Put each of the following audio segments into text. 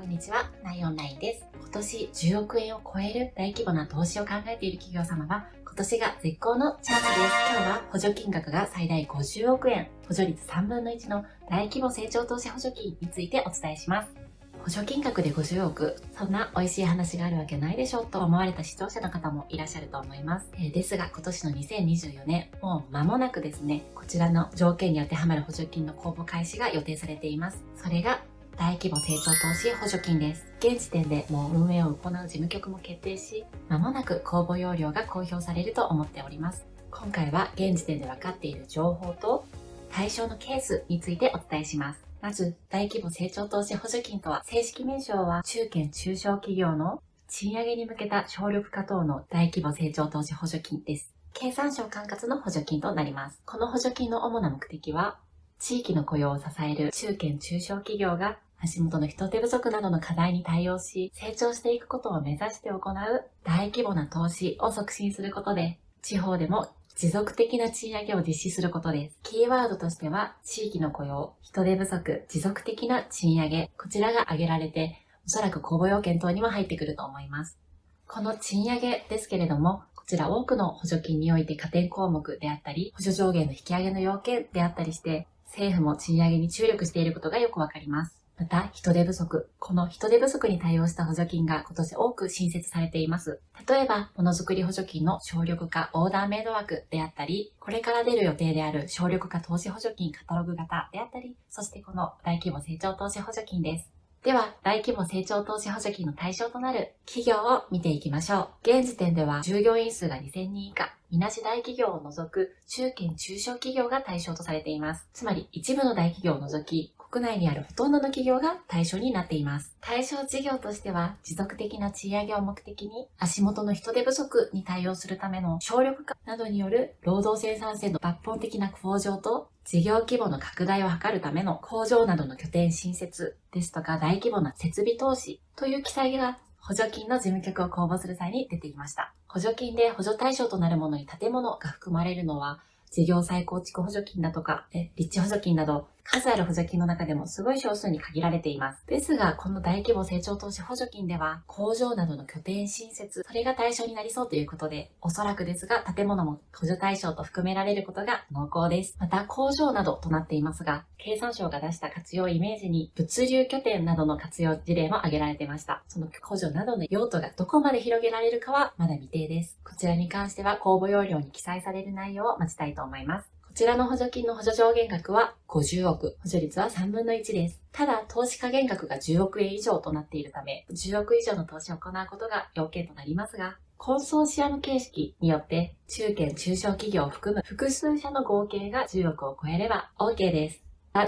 こんにちは、ナイオンラインです。今年10億円を超える大規模な投資を考えている企業様は、今年が絶好のチャンスです。今日は補助金額が最大50億円、補助率3分の1の大規模成長投資補助金についてお伝えします。補助金額で50億、そんな美味しい話があるわけないでしょうと思われた視聴者の方もいらっしゃると思います。ですが今年の2024年、もう間もなくですね、こちらの条件に当てはまる補助金の公募開始が予定されています。それが大規模成長投資補助金です。現時点でもう運営を行う事務局も決定し、間もなく公募要領が公表されると思っております。今回は現時点で分かっている情報と対象のケースについてお伝えします。まず、大規模成長投資補助金とは、正式名称は中堅中小企業の賃上げに向けた省力化等の大規模成長投資補助金です。経産省管轄の補助金となります。この補助金の主な目的は、地域の雇用を支える中堅中小企業が足元の人手不足などの課題に対応し、成長していくことを目指して行う大規模な投資を促進することで、地方でも持続的な賃上げを実施することです。キーワードとしては、地域の雇用、人手不足、持続的な賃上げ、こちらが挙げられて、おそらく公募要件等にも入ってくると思います。この賃上げですけれども、こちら多くの補助金において加点項目であったり、補助上限の引き上げの要件であったりして、政府も賃上げに注力していることがよくわかります。また、人手不足。この人手不足に対応した補助金が今年多く新設されています。例えば、ものづくり補助金の省力化オーダーメイド枠であったり、これから出る予定である省力化投資補助金カタログ型であったり、そしてこの大規模成長投資補助金です。では、大規模成長投資補助金の対象となる企業を見ていきましょう。現時点では従業員数が2000人以下、みなし大企業を除く中堅中小企業が対象とされています。つまり、一部の大企業を除き、国内にあるほとんどの企業が対象になっています。対象事業としては、持続的な賃上げを目的に、足元の人手不足に対応するための省力化などによる労働生産性の抜本的な向上と、事業規模の拡大を図るための工場などの拠点新設ですとか大規模な設備投資という記載が補助金の事務局を公募する際に出ていました。補助金で補助対象となるものに建物が含まれるのは、事業再構築補助金だとか、立地補助金など、数ある補助金の中でもすごい少数に限られています。ですが、この大規模成長投資補助金では、工場などの拠点新設、それが対象になりそうということで、おそらくですが、建物も補助対象と含められることが濃厚です。また、工場などとなっていますが、経産省が出した活用イメージに、物流拠点などの活用事例も挙げられていました。その工場などの用途がどこまで広げられるかはまだ未定です。こちらに関しては、公募要領に記載される内容を待ちたいと思います。こちらの補助金の補助上限額は50億、補助率は3分の1です。ただ、投資下限額が10億円以上となっているため、10億以上の投資を行うことが要件となりますが、コンソーシアム形式によって、中堅中小企業を含む複数社の合計が10億を超えれば OK です。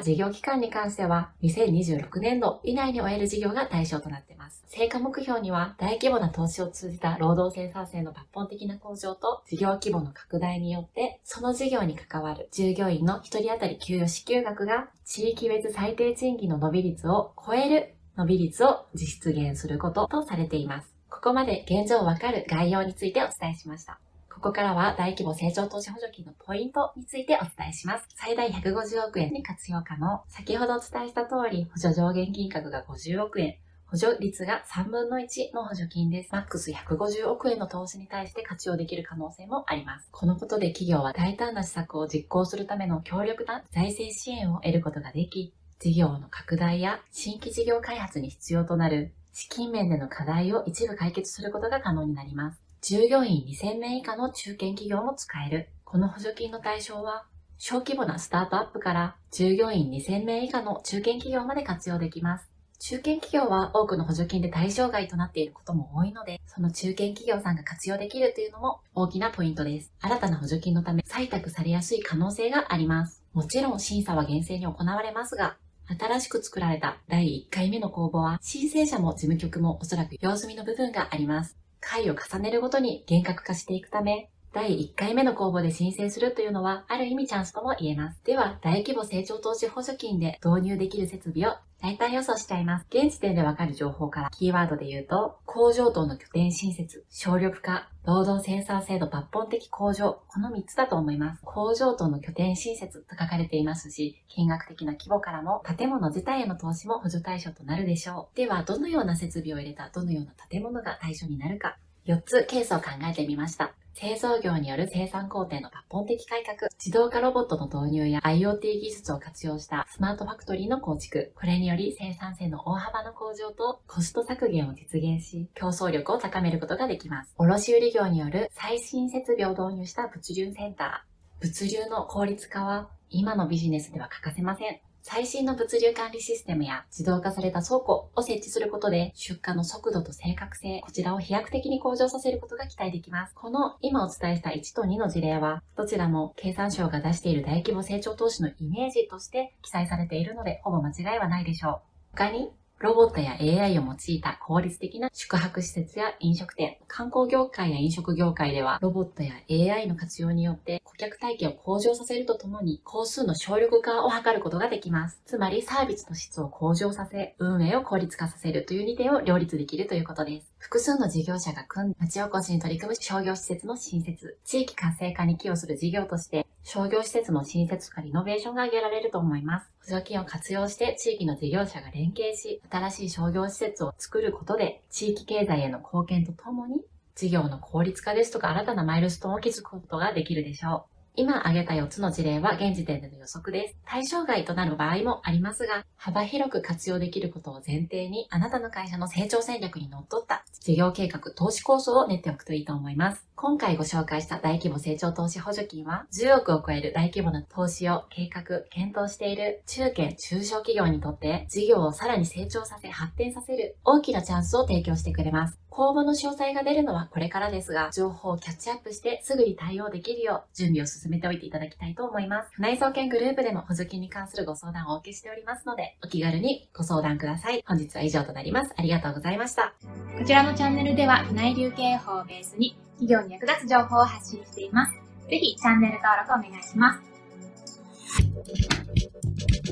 事業期間に関しては、2026年度以内に終える事業が対象となっています。成果目標には、大規模な投資を通じた労働生産性の抜本的な向上と、事業規模の拡大によって、その事業に関わる従業員の1人当たり給与支給額が、地域別最低賃金の伸び率を超える伸び率を実現することとされています。ここまで現状わかる概要についてお伝えしました。ここからは大規模成長投資補助金のポイントについてお伝えします。最大150億円に活用可能。先ほどお伝えした通り、補助上限金額が50億円、補助率が3分の1の補助金です。マックス150億円の投資に対して活用できる可能性もあります。このことで企業は大胆な施策を実行するための強力な財政支援を得ることができ、事業の拡大や新規事業開発に必要となる資金面での課題を一部解決することが可能になります。従業員2000名以下の中堅企業も使える。この補助金の対象は、小規模なスタートアップから従業員2000名以下の中堅企業まで活用できます。中堅企業は多くの補助金で対象外となっていることも多いので、その中堅企業さんが活用できるというのも大きなポイントです。新たな補助金のため採択されやすい可能性があります。もちろん審査は厳正に行われますが、新しく作られた第1回目の公募は、申請者も事務局もおそらく様子見の部分があります。回を重ねるごとに厳格化していくため、第1回目の公募で申請するというのは、ある意味チャンスとも言えます。では、大規模成長投資補助金で導入できる設備を大体予想しちゃいます。現時点でわかる情報から、キーワードで言うと、工場等の拠点新設、省力化、労働センサー制度抜本的向上、この3つだと思います。工場等の拠点新設と書かれていますし、金額的な規模からも、建物自体への投資も補助対象となるでしょう。では、どのような設備を入れた、どのような建物が対象になるか、4つケースを考えてみました。製造業による生産工程の抜本的改革、自動化ロボットの導入や IoT 技術を活用したスマートファクトリーの構築、これにより生産性の大幅な向上とコスト削減を実現し、競争力を高めることができます。卸売業による最新設備を導入した物流センター、物流の効率化は今のビジネスでは欠かせません。最新の物流管理システムや自動化された倉庫を設置することで出荷の速度と正確性、こちらを飛躍的に向上させることが期待できます。この今お伝えした1と2の事例は、どちらも経産省が出している大規模成長投資のイメージとして記載されているので、ほぼ間違いはないでしょう。他に、ロボットや AI を用いた効率的な宿泊施設や飲食店、観光業界や飲食業界では、ロボットや AI の活用によって顧客体験を向上させるとともに、工数の省力化を図ることができます。つまり、サービスの質を向上させ、運営を効率化させるという2点を両立できるということです。複数の事業者が組んで町おこしに取り組む商業施設の新設、地域活性化に寄与する事業として、商業施設の新設とかリノベーションが挙げられると思います。補助金を活用して地域の事業者が連携し、新しい商業施設を作ることで、地域経済への貢献とともに、事業の効率化ですとか新たなマイルストーンを築くことができるでしょう。今挙げた4つの事例は現時点での予測です。対象外となる場合もありますが、幅広く活用できることを前提に、あなたの会社の成長戦略にのっとった事業計画、投資構想を練っておくといいと思います。今回ご紹介した大規模成長投資補助金は、10億を超える大規模な投資を計画、検討している中堅・中小企業にとって、事業をさらに成長させ、発展させる大きなチャンスを提供してくれます。公募の詳細が出るのはこれからですが、情報をキャッチアップしてすぐに対応できるよう準備を進めておいていただきたいと思います。内総研グループでも補助金に関するご相談をお受けしておりますので、お気軽にご相談ください。本日は以上となります。ありがとうございました。こちらのチャンネルでは、府内流経営法をベースに企業に役立つ情報を発信しています。ぜひチャンネル登録お願いします。